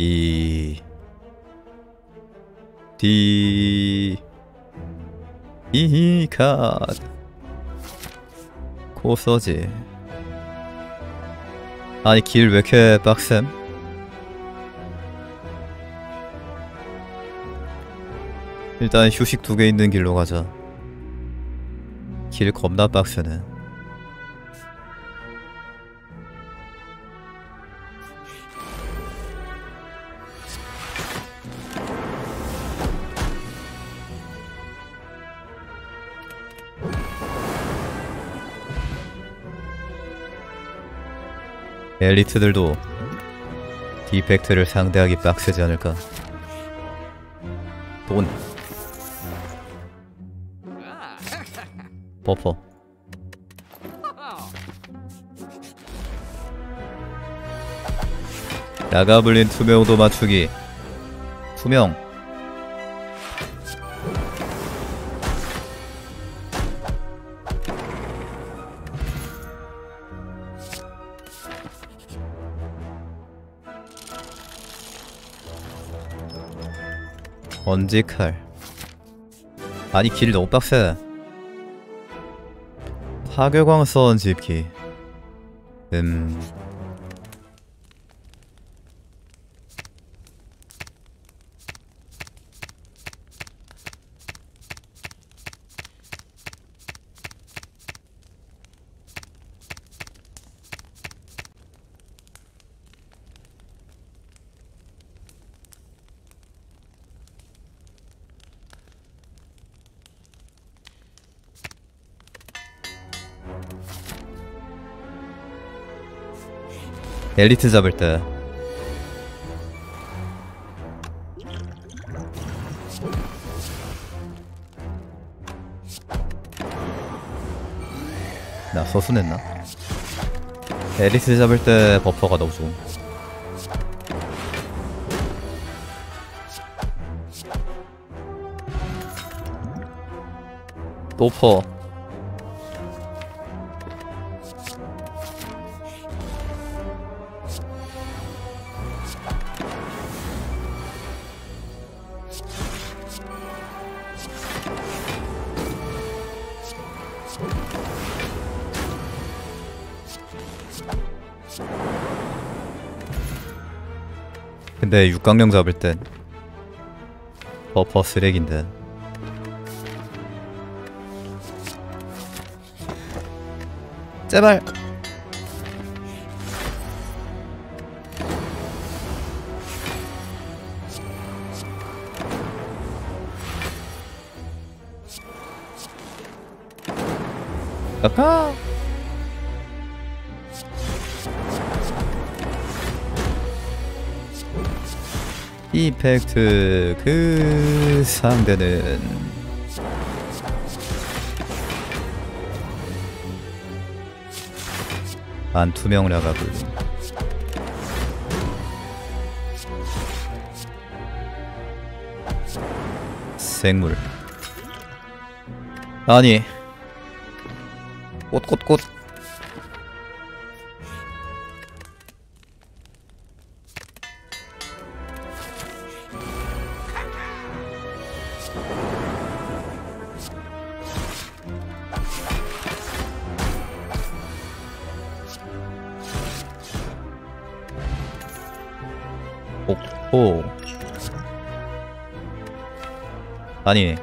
E D E 카드 코 써지. 아니 길 왜 이렇게 빡셈? 일단 휴식 두 개 있는 길로 가자. 길 겁나 빡세네. 엘리트들도 디펙트를 상대하기 빡세지 않을까. 돈 버퍼 나가블린 투명도 맞추기. 투명 먼지 칼. 아니 길이 너무 빡세. 파괴광선 집기. 엘리트 잡을 때 나 서순했나? 엘리트 잡을 때 버퍼가 너무 좋음. 노퍼 근데 육각령 잡을 땐 버퍼 쓰레기인데. 제발 아까 디펙트 그 상대는 안 투명이라가 불린 생물. 아니 꽃 오. 아니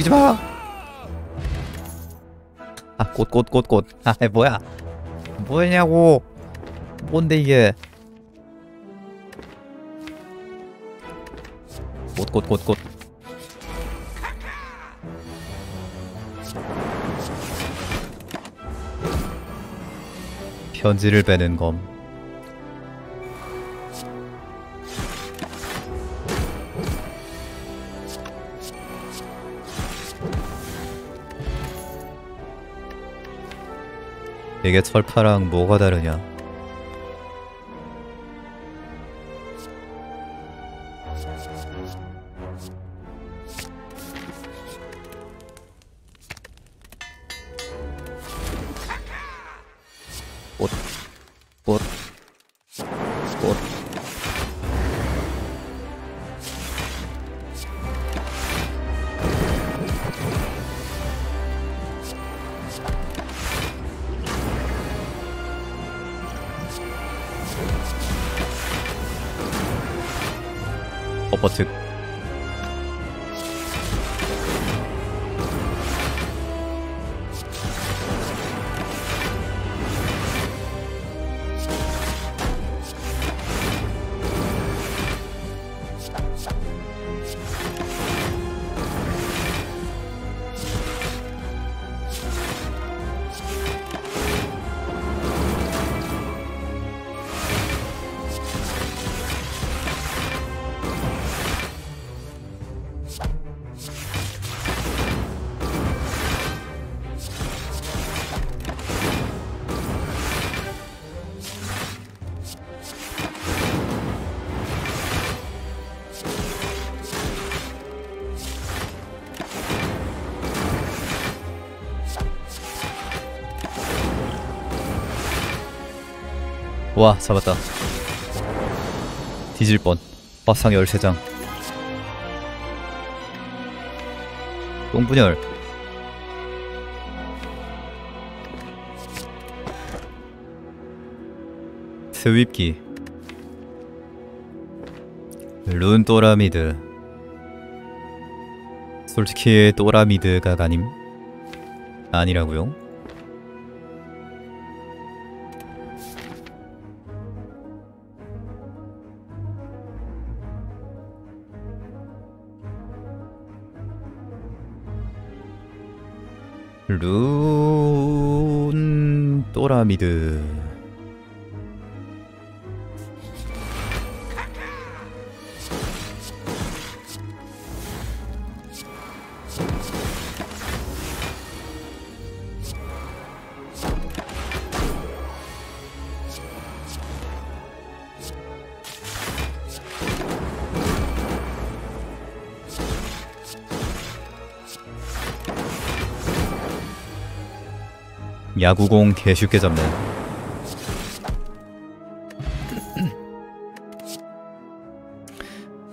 이지마. 아 꽃 아 뭐야 뭐냐고. 뭔데 이게. 꽃 편지를 베는 검. 이게 철파랑 뭐가 다르냐. 어퍼트 와, 잡았다. 뒤질 뻔. 밥상 13장. 똥분열. 스윕기. 룬또라미드. 솔직히 또라미드가 가님? 아니라고요? 룬... 또라미드... 야구공 개쉽게 잡네.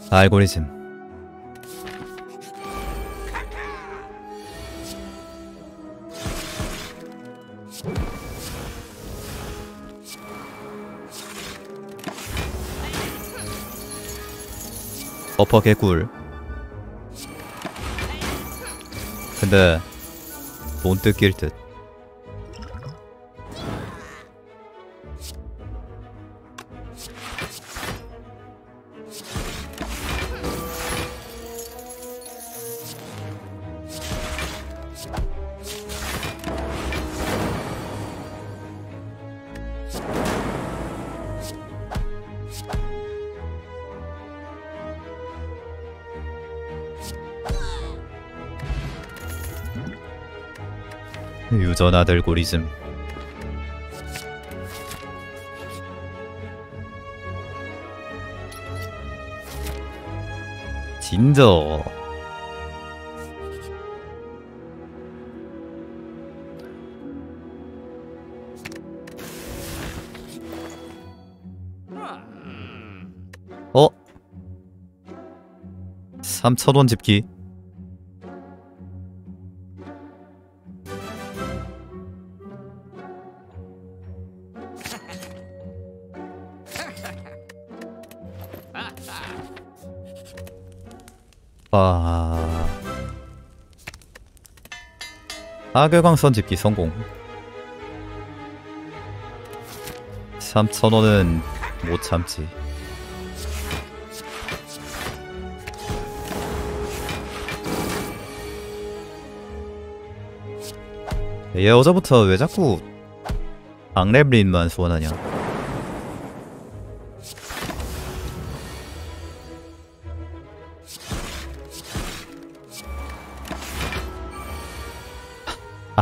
알고리즘. 어퍼 개꿀. 근데 돈 뜯길 듯. 유전 알고리즘. 진저 어? 3,000원 집기. 와... 파괴광선 집기 성공. 3,000원은 못 참지. 얘 어제부터 왜 자꾸 악랩린만 소환하냐.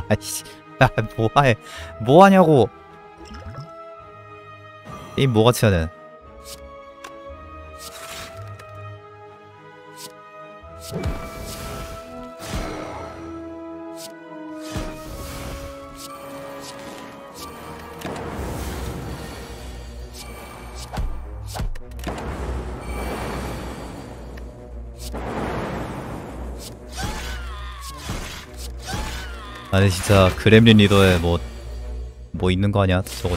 아이씨, 야, 뭐해, 뭐하냐고. 이 뭐같이 하네. 아니 진짜 그렘린 리더에 뭐 있는 거 아니야 저거.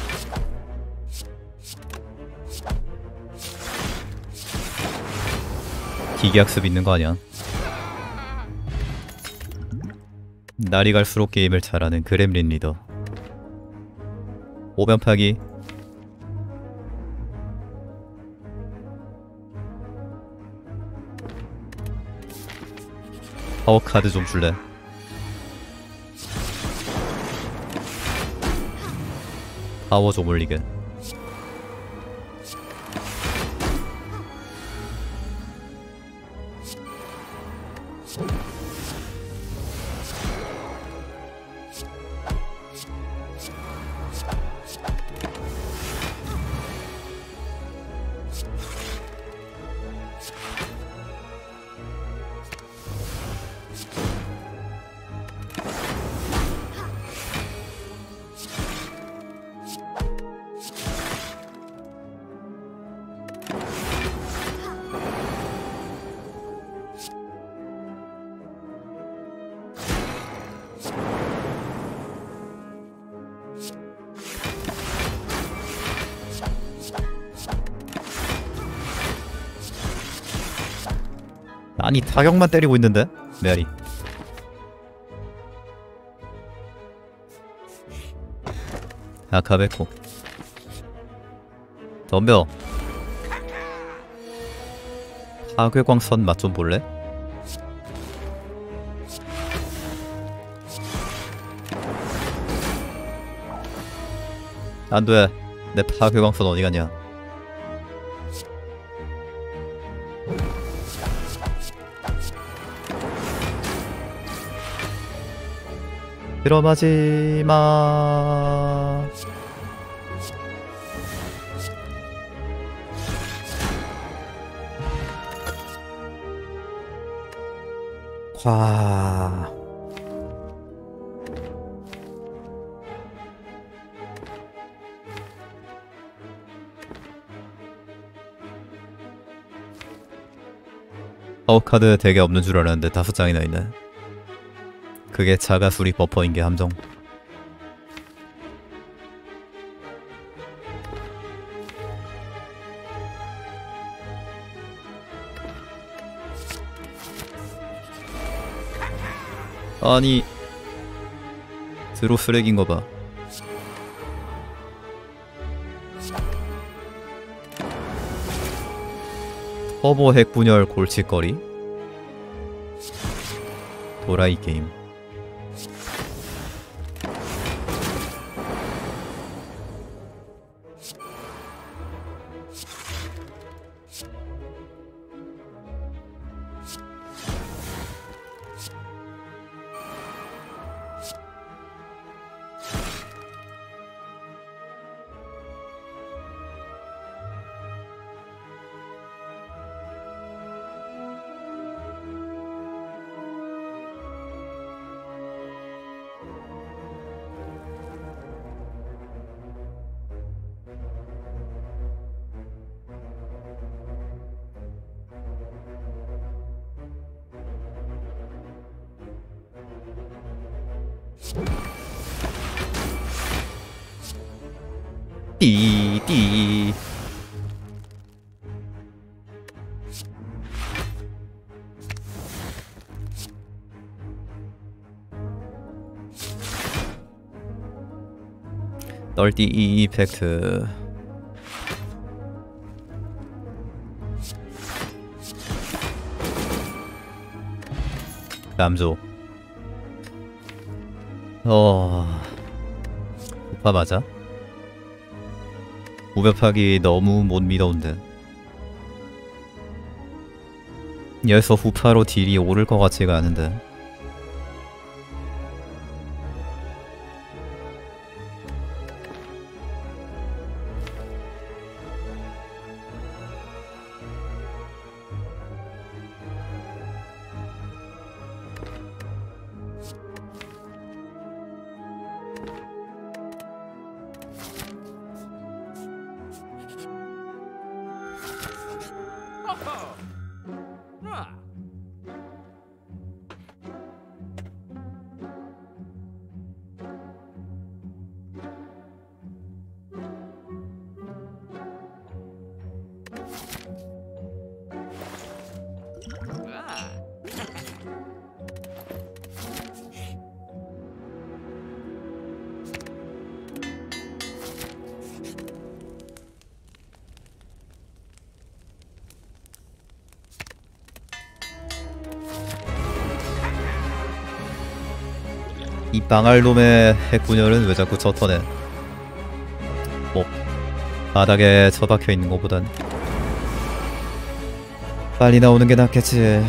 기계학습 있는 거 아니야. 날이 갈수록 게임을 잘하는 그렘린 리더. 오변 파기. 파워카드 좀 줄래? 파워 좀 올리게. 아니 타격만 때리고 있는데? 메아리 아카베코 덤벼. 파괴광선 맛 좀 볼래? 안돼 내 파괴광선 어디 갔냐. 들어마지마. 와. 파워카드 되게 없는 줄 알았는데 5장이나 있네. 그게 자가수리 버퍼인게 함정. 아니 드로 쓰레기인거 봐. 터보 핵분열 골칫거리? 도라이 게임. 띠 널띠 디펙트. 남조 오빠 맞아? 후벼파기 너무 못 믿어온대. 여기서 후파로 딜이 오를 것 같지가 않은데. 이 방알놈의 핵분열은 왜 자꾸 저 턴에 뭐 바닥에 처박혀 있는 것보단 빨리 나오는 게 낫겠지.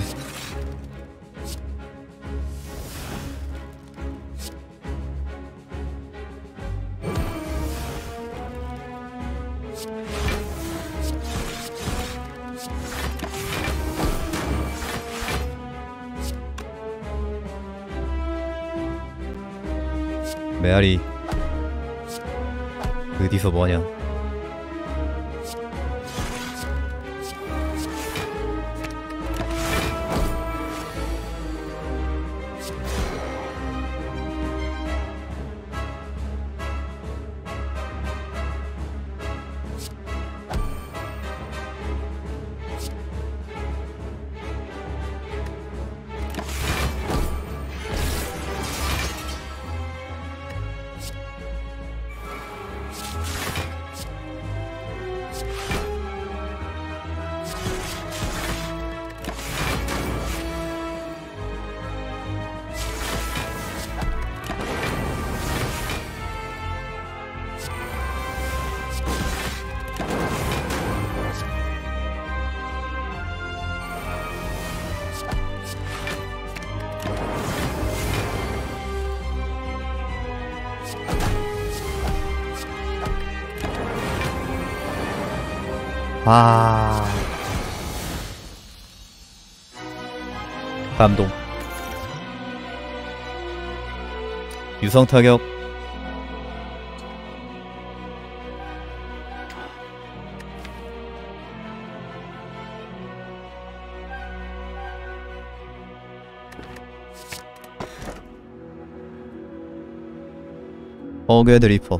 메아리 어디서 뭐하냐. 와, 감동. 유성타격 어괴 드리퍼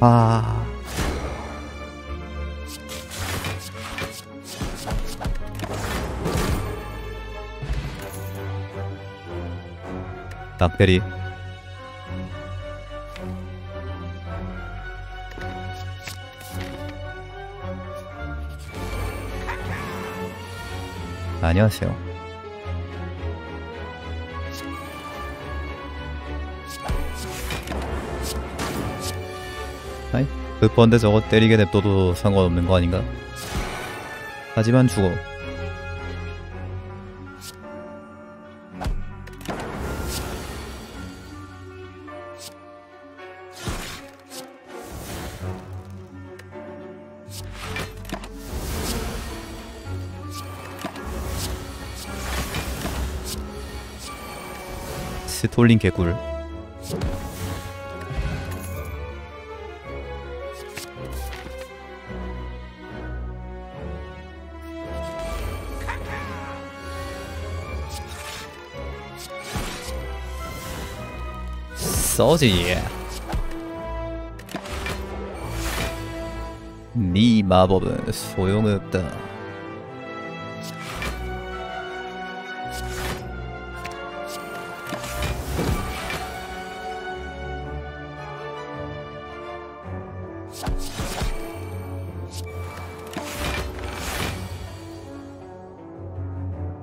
아... 낙대리 안녕하세요. 아이, 그뻔데 저거 때리게 냅둬도 상관없는 거 아닌가? 하지만 죽어. 스톨린 개꿀. 써지. 네 마법은 소용없다.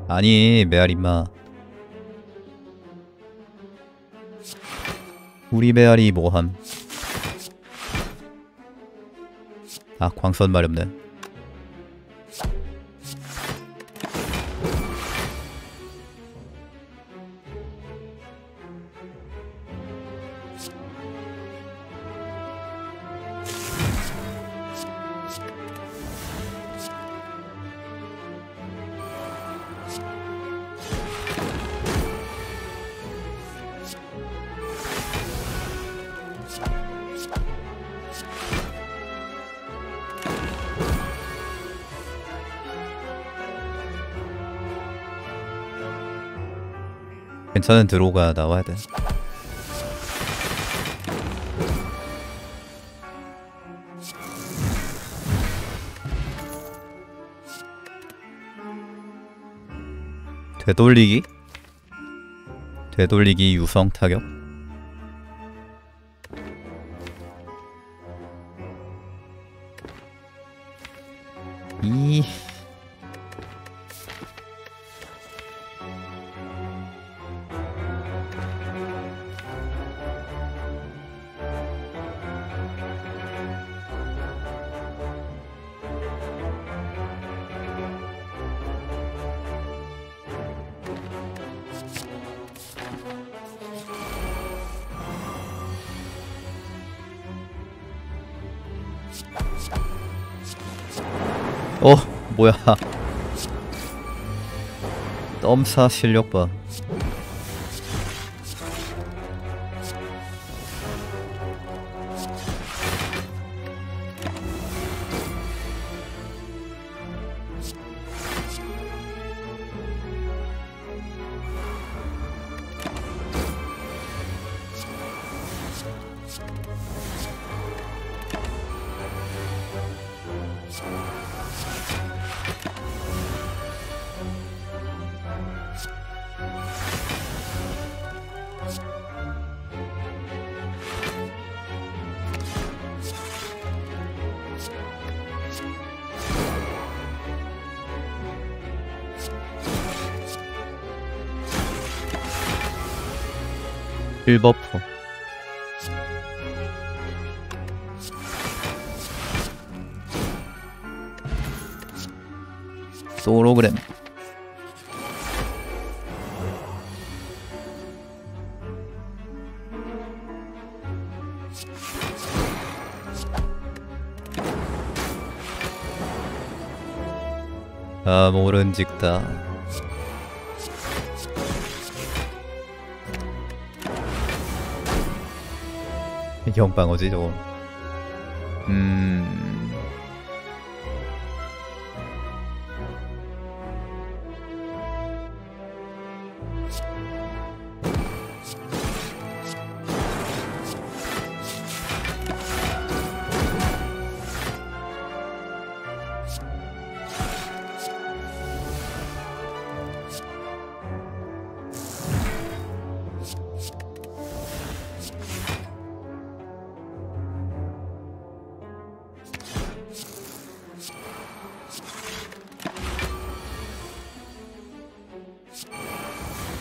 아니, 메아리 인마. 우리 메아리 뭐함. 아, 광선 마렵네. 괜찮은 드로우가 나와야 돼. 되돌리기? 되돌리기 유성 타격? 어? 뭐야. 덤사 실력 봐. 실버프 솔로그램 아 모른 직다. 형방어지 저거.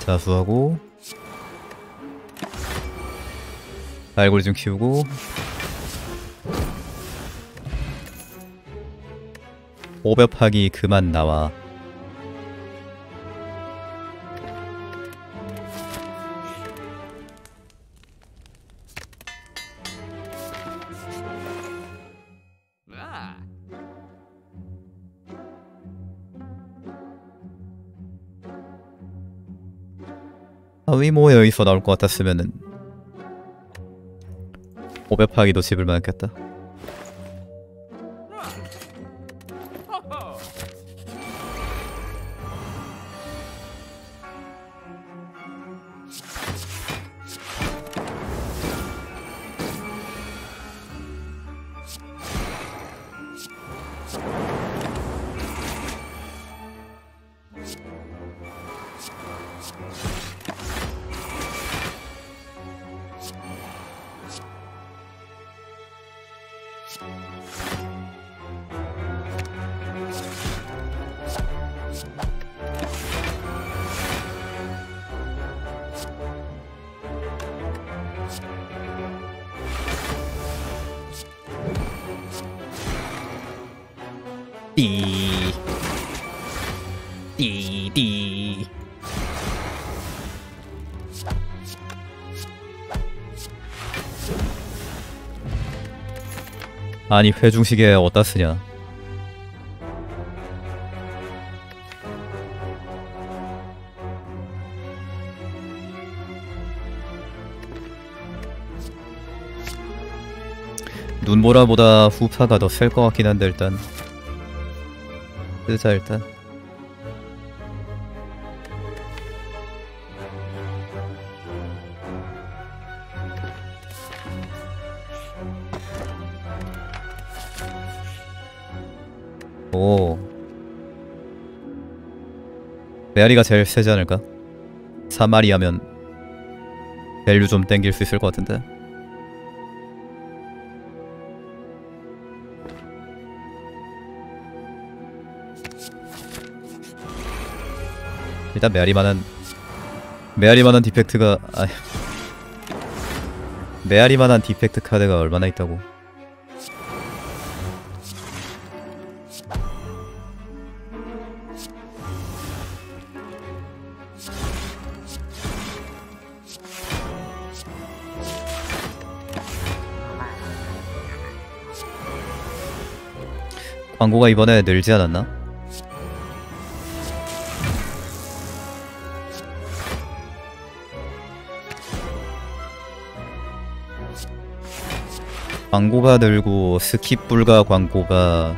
자수하고 알고리즘 키우고. 오버파기 그만 나와. 하위모 여기서 나올 것 같았으면은 500파기도 집을 만했겠다. 띠 아니 회중식에 어디다 쓰냐. 눈보라보다 후파가 더 셀 것 같긴 한데 일단 쓰자. 일단 오, 메아리가 제일 세지 않을까? 사마리아면 밸류 좀 땡길 수 있을 것 같은데. 일단 메아리만한 디펙트가, 아, 메아리만한 디펙트 카드가 얼마나 있다고. 광고가 이번에 늘지 않았나? 광고가 늘고 스킵 불가 광고가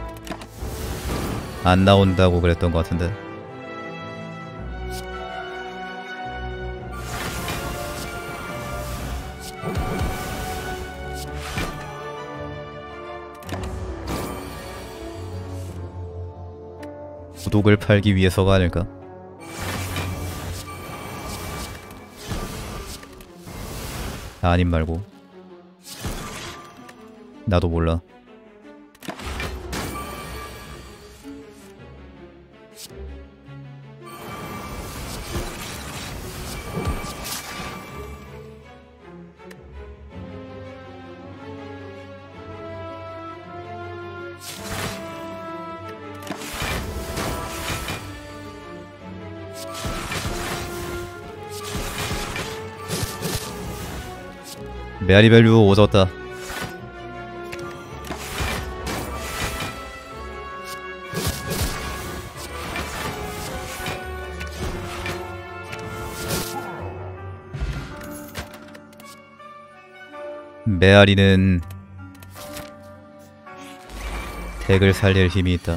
안 나온다고 그랬던 것 같은데. 구독을 팔기 위해서가 아닐까? 아님 말고. 나도 몰라. 메아리 밸류 오졌다. 메아리는 덱을 살릴 힘이 있다.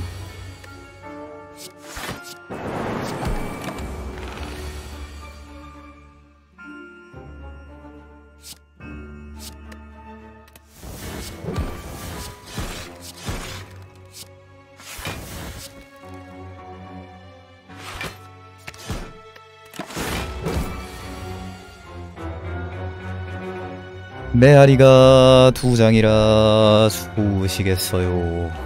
메아리가 2장이라 좋으시겠어요.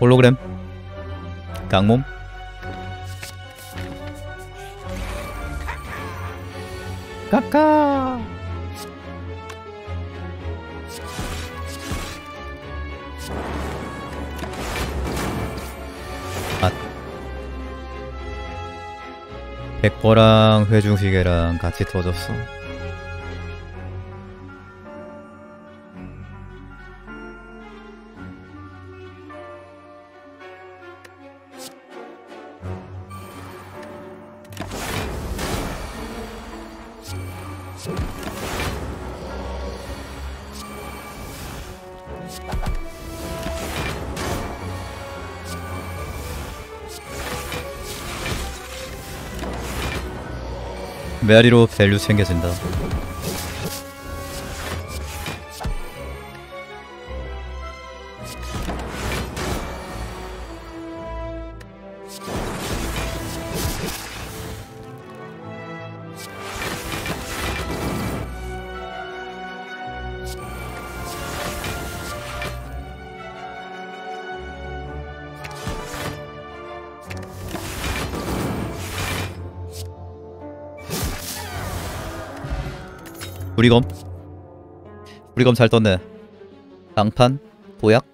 홀로그램 강몸 까까. 아, 백퍼랑 회중시계랑 같이 터졌어. 메아리로 밸류 챙겨진다. 우리검 잘 떴네. 강판, 보약.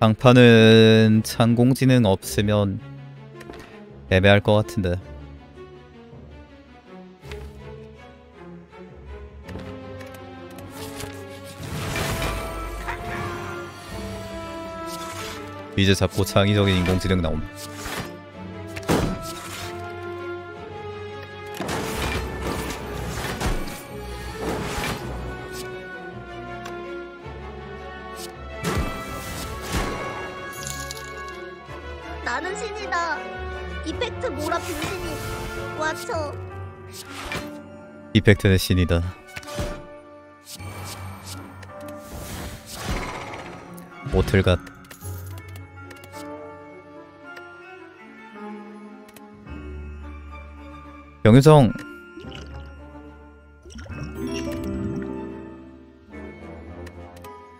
강판은 찬공지능 없으면 애매할 것 같은데. 이제 잡고 창의적인 인공지능 나옴. 나는 신이다. 디펙트 몰아 빙신이 와쳐. 디펙트는 신이다. 모틀갓. 병유정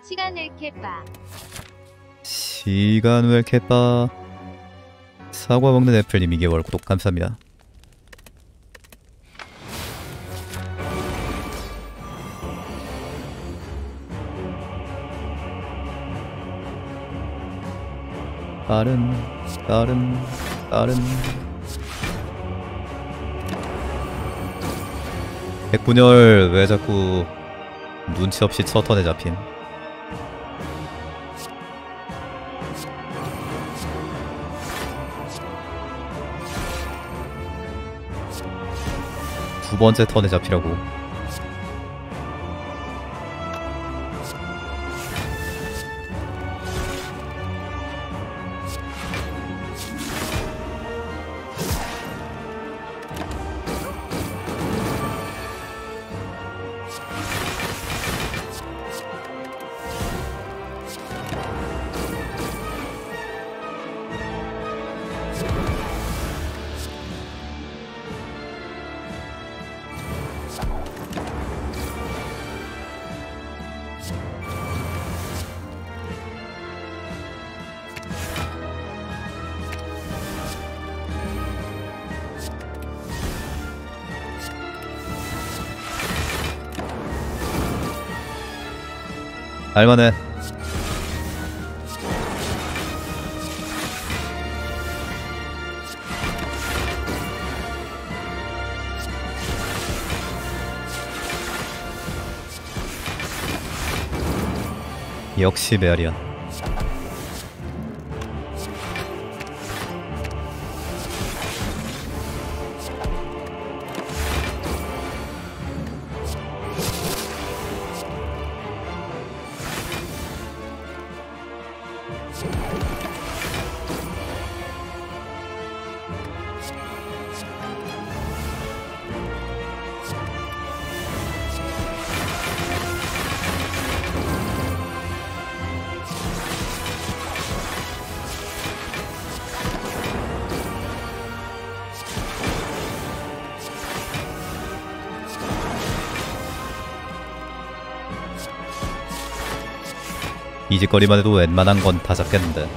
시간을 캐빠. 시간을 캐빠. 사과 먹는 애플님 2개월 구독 감사합니다. 다른 백분열 왜 자꾸 눈치 없이 첫 턴에 잡힘. 두 번째 턴에 잡히라고. 알만해. 역시 메아리야. 이 짓거리만 해도 웬만한 건 다 잡겠는데.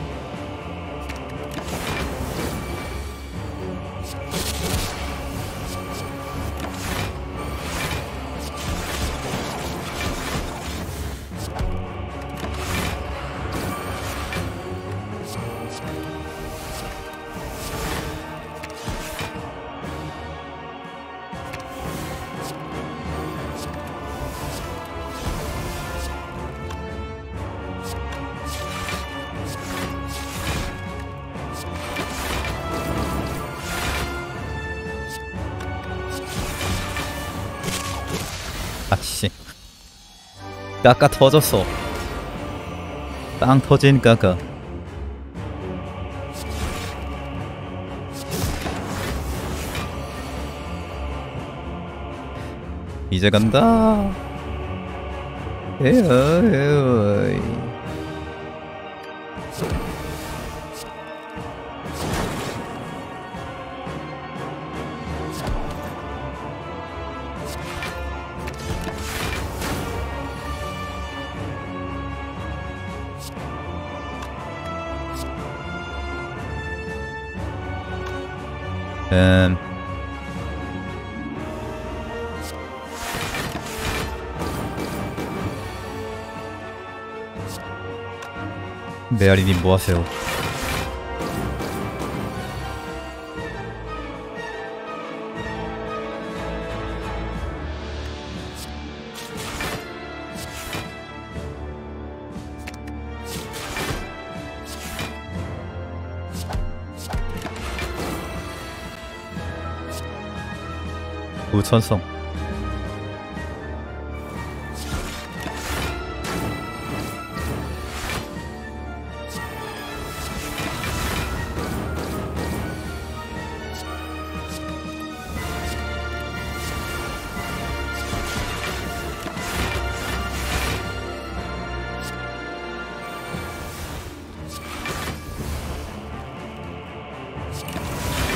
아씨, 까까 터졌어. 땅 터진 까까. 이제 간다. 에어이. 메아리님 뭐하세요? 우천성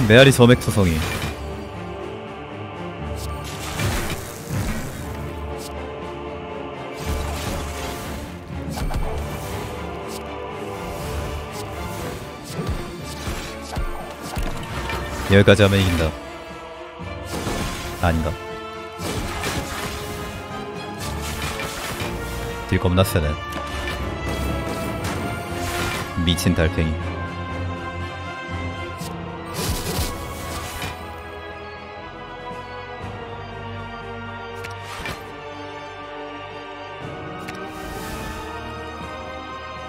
메아리 점액투성이 여기까지 하면 이긴다. 아닌가? 딜 겁나 세네. 미친 달팽이.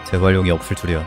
재활용이 없을 줄이야.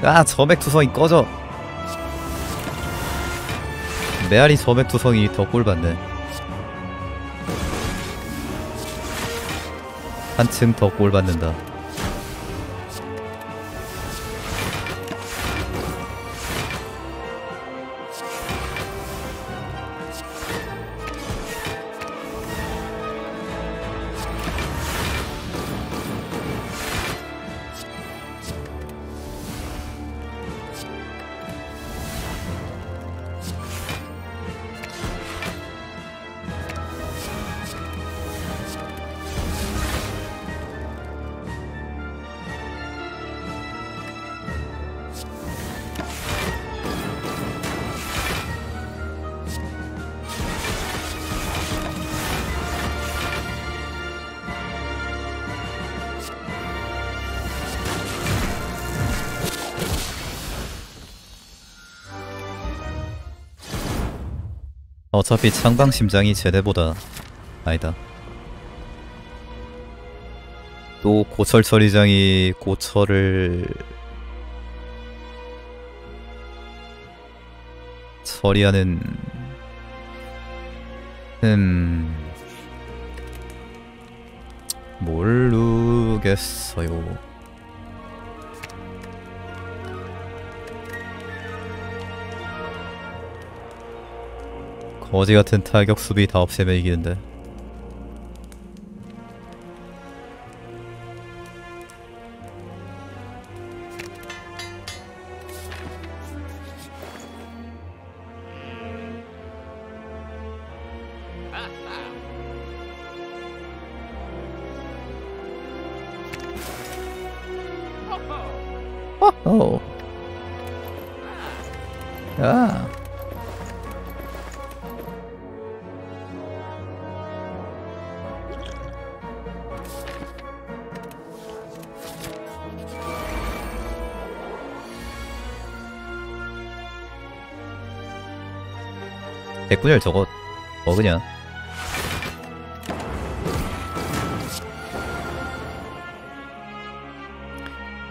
아, 점액투성이 꺼져. 메아리 점액투성이 더 꼴받네. 한층 더 꼴받는다. 어차피 창방심장이 제대보다 아니다. 또 고철 처리장이 고철을 처리하는 모르겠어요. 거지같은 타격 수비 다 없애면 이기는데. 호호. 야. 백분열 저거 먹으냐?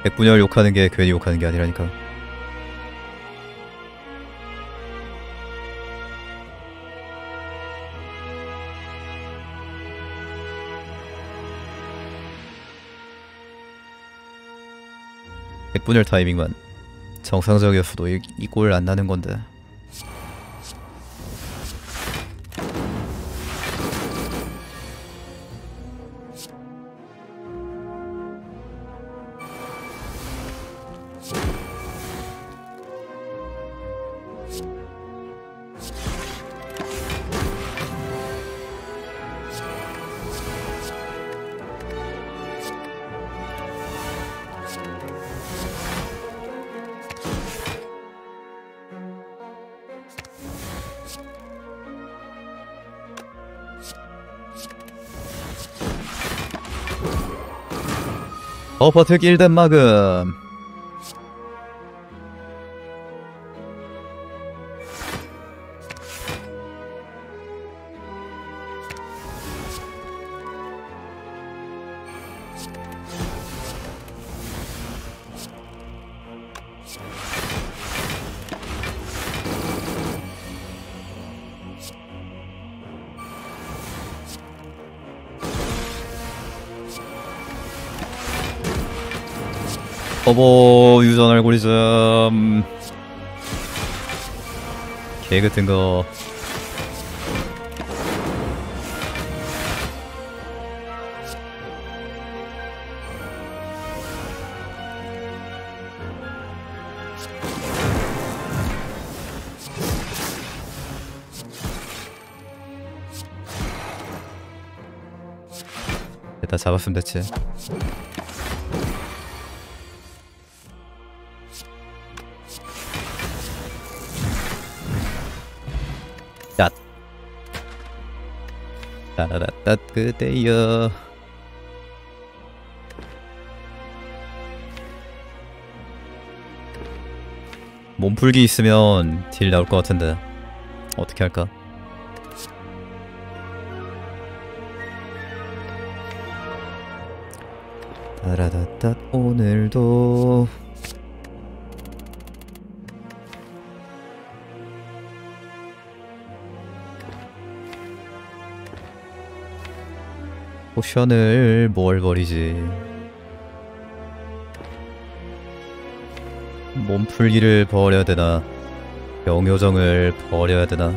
백분열 욕하는 게 괜히 욕하는 게 아니라니까. 백분열 타이밍만 정상적이었어도 이 꼴 안 나는 건데. 어퍼특 1단 마금. 어버 유전 알고리즘 개 같은 거. 일단 잡았으면 됐지. 따라라따 그대여. 몸풀기 있으면 딜 나올 것 같은데 어떻게 할까? 따라라따 오늘도 포션을 뭘 버리지? 몸풀기를 버려야 되나? 병요정을 버려야 되나?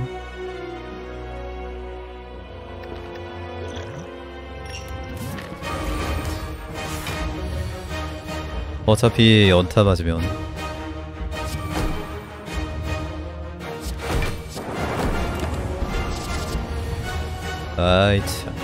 어차피 연타 맞으면 아이 참.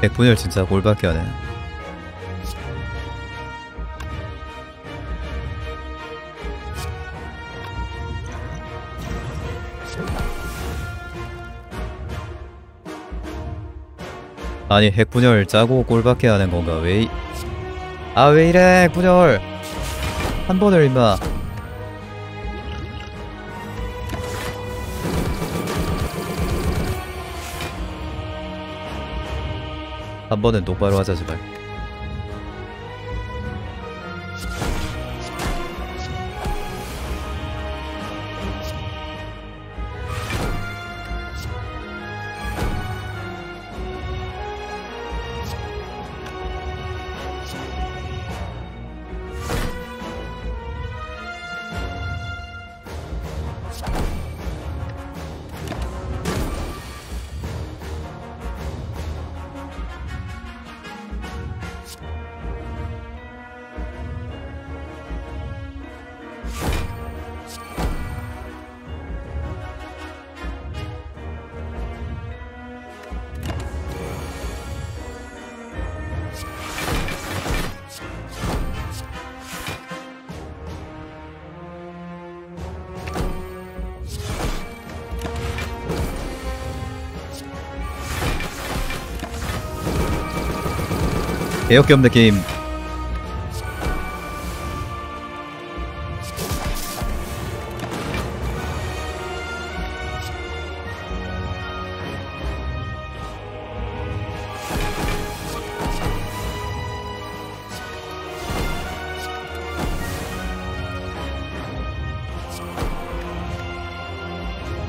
백분열 진짜 골밖에 안해. 아니 핵분열 짜고 골밖에 안한 건가? 왜? 아 왜이래 핵분열 한 번을 임마. 한 번은 똑바로 하자 제발. 개역겹 없는 게임.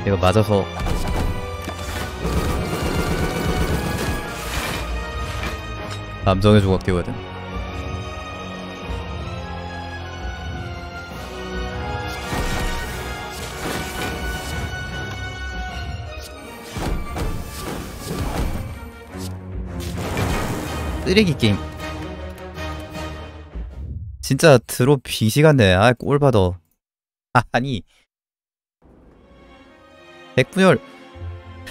이거 맞아서 감정의 조각 끼워야 돼. 쓰레기 게임. 진짜 드롭 비시간네. 아 꼴받어. 아니 핵분열,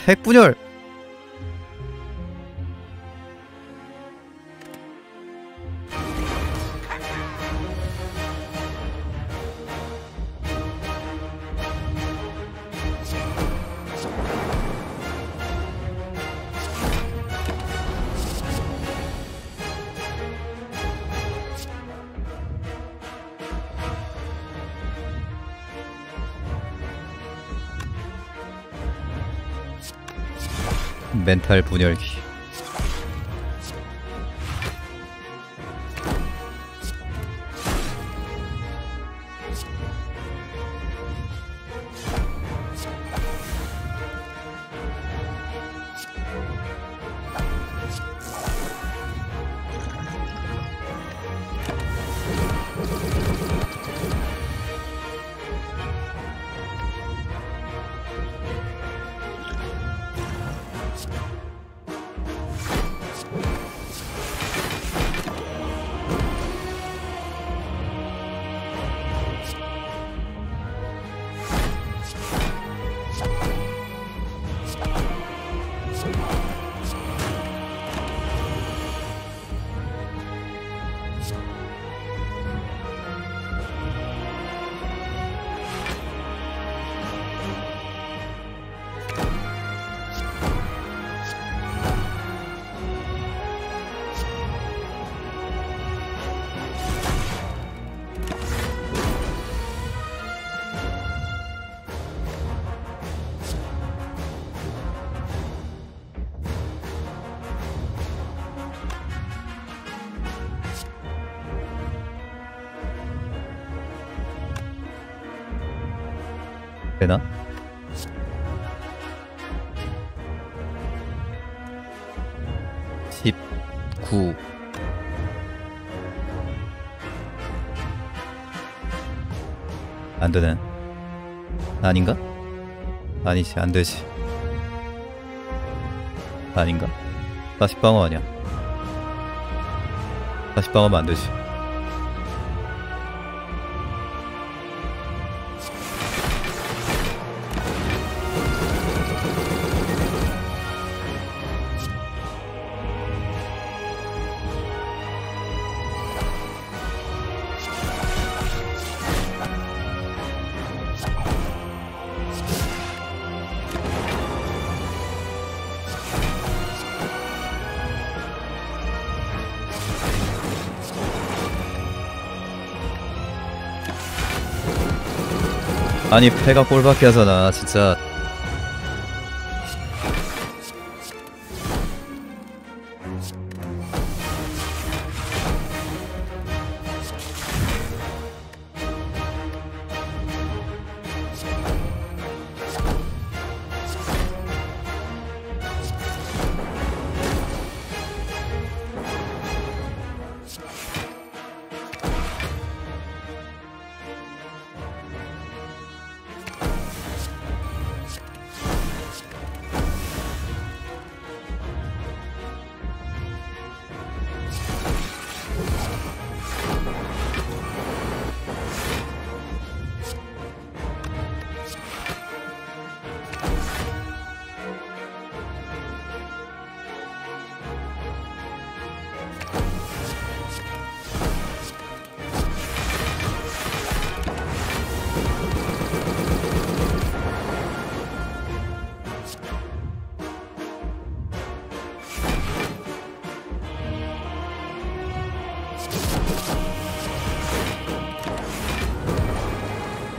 핵분열. 멘탈 분열기. 되나? (19) 안 되네. 아닌가? 아니지, 안 되지. 아닌가? 40방어 아니야. 40방어면 안 되지. 아니 패가 꼴밖에 하잖아 진짜.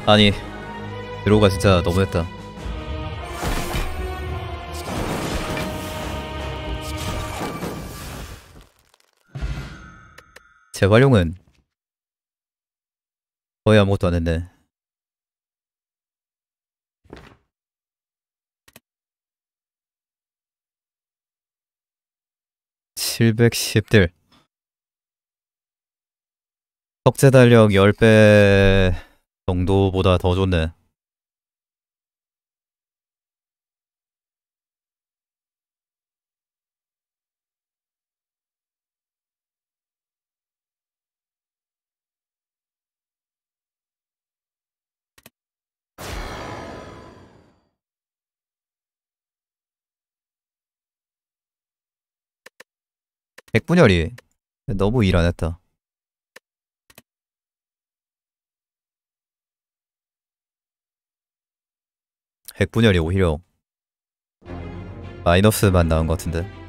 아니 드로우가 진짜 너무했다. 재활용은 거의 아무것도 안했네. (710딜) 석재 달력 10배 정도보다 더 좋네. 백분열이 너무 일 안 했다. 백분열이 오히려 마이너스만 나온 것 같은데.